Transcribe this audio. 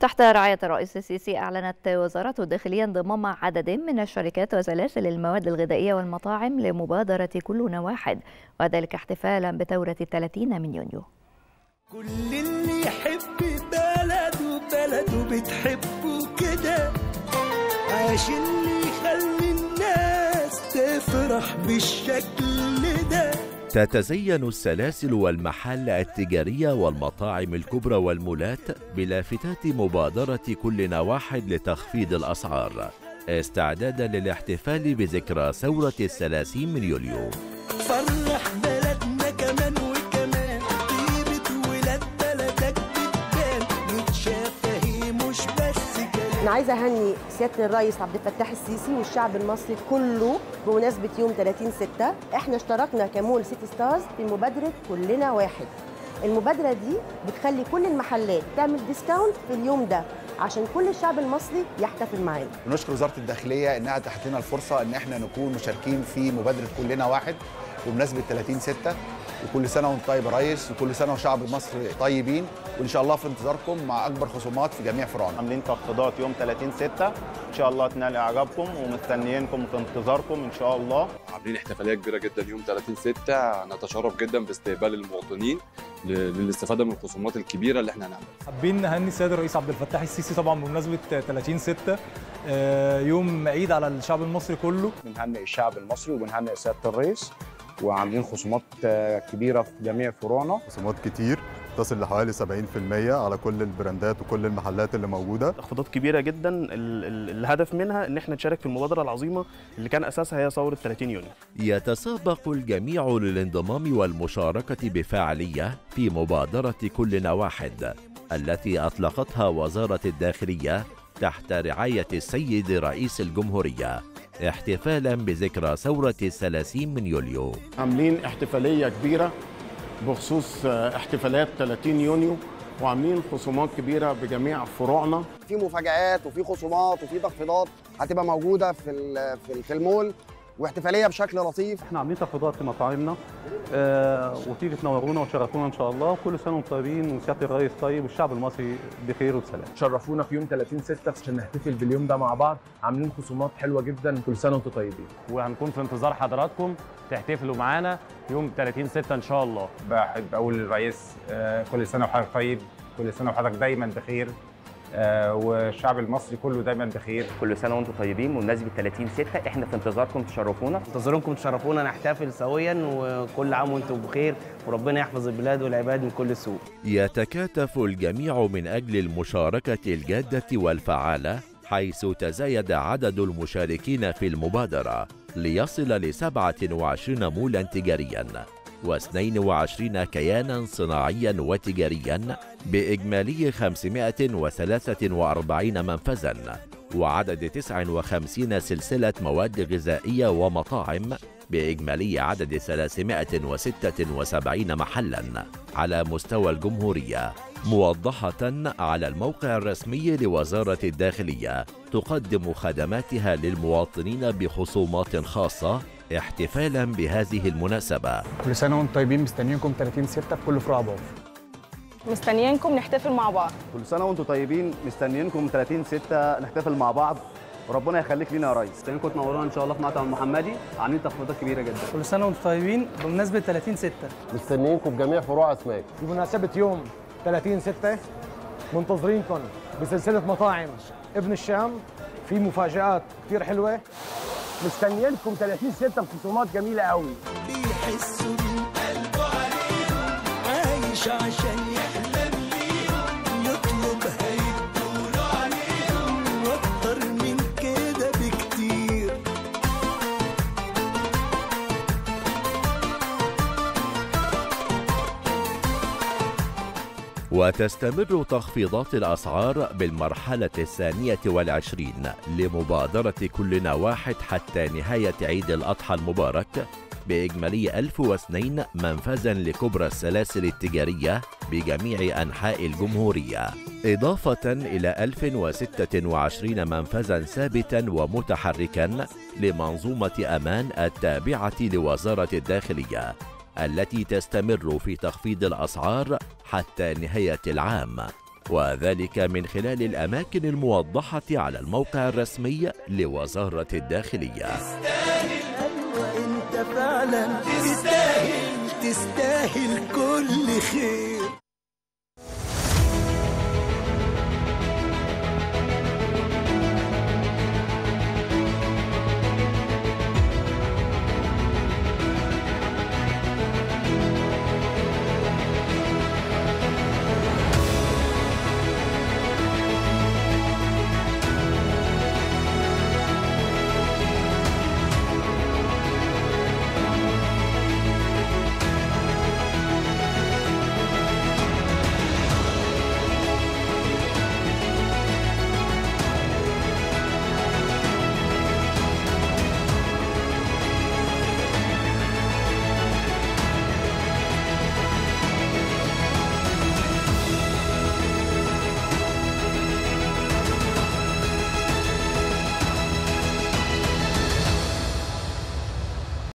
تحت رعاية الرئيس السيسي أعلنت وزارة الداخلية انضمام عدد من الشركات وسلاسل المواد الغذائية والمطاعم لمبادرة كلنا واحد، وذلك احتفالا بثورة 30 من يونيو. كل اللي يحب بلده بتحبه كده، عشان اللي يخلي الناس تفرح بالشكل ده. تتزين السلاسل والمحال التجارية والمطاعم الكبرى والمولات بلافتات مبادرة كلنا واحد لتخفيض الأسعار استعدادا للاحتفال بذكرى ثورة 30 من يوليو. أنا عايزة أهني سيادة الرئيس عبد الفتاح السيسي والشعب المصري كله بمناسبة يوم 30/6. إحنا اشتركنا كمول سيتي ستارز في مبادرة كلنا واحد. المبادرة دي بتخلي كل المحلات تعمل ديسكاونت في اليوم ده عشان كل الشعب المصري يحتفل معانا. بنشكر وزارة الداخلية إنها أتاحت لنا الفرصة إن إحنا نكون مشاركين في مبادرة كلنا واحد بمناسبة 30/6. وكل سنة وانت طيب يا ريس، وكل سنة وشعب مصر طيبين، وإن شاء الله في انتظاركم مع أكبر خصومات في جميع فروعنا. عاملين تخفيضات يوم 30/6 إن شاء الله تنال إعجابكم، ومستنيينكم في انتظاركم إن شاء الله. عاملين احتفالية كبيرة جدا يوم 30/6، نتشرف جدا باستقبال المواطنين للاستفادة من الخصومات الكبيرة اللي احنا هنعملها. حابين نهني السيد الرئيس عبد الفتاح السيسي طبعا بمناسبة 30/6 يوم عيد على الشعب المصري كله. بنهنئ الشعب المصري وبنهنئ سيادة الرئيس، وعاملين خصومات كبيرة في جميع فروعنا. خصومات كتير تصل لحوالي 70% على كل البراندات وكل المحلات اللي موجودة. تخفيضات كبيرة جدا الهدف منها ان احنا نشارك في المبادرة العظيمة اللي كان اساسها هي ثورة 30 يونيو. يتسابق الجميع للانضمام والمشاركة بفاعلية في مبادرة كلنا واحد التي اطلقتها وزارة الداخلية تحت رعاية السيد رئيس الجمهورية احتفالا بذكرى ثورة 30 من يوليو. عاملين احتفالية كبيرة بخصوص احتفالات 30 يونيو، وعاملين خصومات كبيرة بجميع فروعنا. في مفاجآت وفي خصومات وفي تخفيضات هتبقى موجودة في المول، واحتفالية بشكل لطيف. احنا عاملين تخفيضات في مطاعمنا، وتيجي تنورونا وتشرفونا ان شاء الله. وكل سنة وانتم طيبين، وسيادة الرئيس طيب، والشعب المصري بخير وبسلام. شرفونا في يوم 30/6 عشان نحتفل باليوم ده مع بعض. عاملين خصومات حلوة جدا. كل سنة وانتم طيبين، وهنكون في انتظار حضراتكم تحتفلوا معانا يوم 30/6 ان شاء الله. بحب اقول للرئيس كل سنة وحضرتك طيب، كل سنة وحضرتك دايما بخير، والشعب المصري كله دايما بخير. كل سنه وانتم طيبين، وبمناسبه 30/6 احنا في انتظاركم تشرفونا. انتظاركم تشرفونا، نحتفل سويا، وكل عام وانتم بخير، وربنا يحفظ البلاد والعباد من كل سوء. يتكاتف الجميع من اجل المشاركه الجاده والفعاله، حيث تزايد عدد المشاركين في المبادره ليصل ل 27 مولا تجاريا و22 كيانا صناعيا وتجاريا، بإجمالي 543 منفذا، وعدد 59 سلسلة مواد غذائية ومطاعم، بإجمالي عدد 376 محلا على مستوى الجمهورية. موضحة على الموقع الرسمي لوزارة الداخلية تقدم خدماتها للمواطنين بخصومات خاصة احتفالا بهذه المناسبة. كل سنة وانتم طيبين، مستنيينكم 30/6 بكل فروع بعض. مستنيينكم نحتفل مع بعض. كل سنة وانتم طيبين، مستنيينكم 30/6 نحتفل مع بعض، وربنا يخليك لينا يا ريس. مستنيينكم تنورونا ان شاء الله في مطعم محمدي، عاملين تخفيضات كبيرة جدا. كل سنة وانتم طيبين بمناسبة 30/6. مستنيينكم بجميع فروع أسماك. بمناسبة يوم 30/6 منتظرينكم بسلسلة مطاعم ابن الشام، في مفاجآت كتير حلوة. مستنيينكم 30/6 بخصومات جميلة قوي. بيحسوا من قلبه عليهم، عايش عشان يحلم ليهم، يطلب هيدول عليهم، واكتر من كده بكتير. وتستمر تخفيضات الأسعار بالمرحلة 22 لمبادرة كلنا واحد حتى نهاية عيد الأضحى المبارك، بإجمالي 1002 منفذاً لكبرى السلاسل التجارية بجميع أنحاء الجمهورية، إضافة إلى 1026 منفذاً ثابتاً ومتحركاً لمنظومة أمان التابعة لوزارة الداخلية، التي تستمر في تخفيض الأسعار حتى نهاية العام وذلك من خلال الأماكن الموضحة على الموقع الرسمي لوزارة الداخلية. تستاهل كل خير.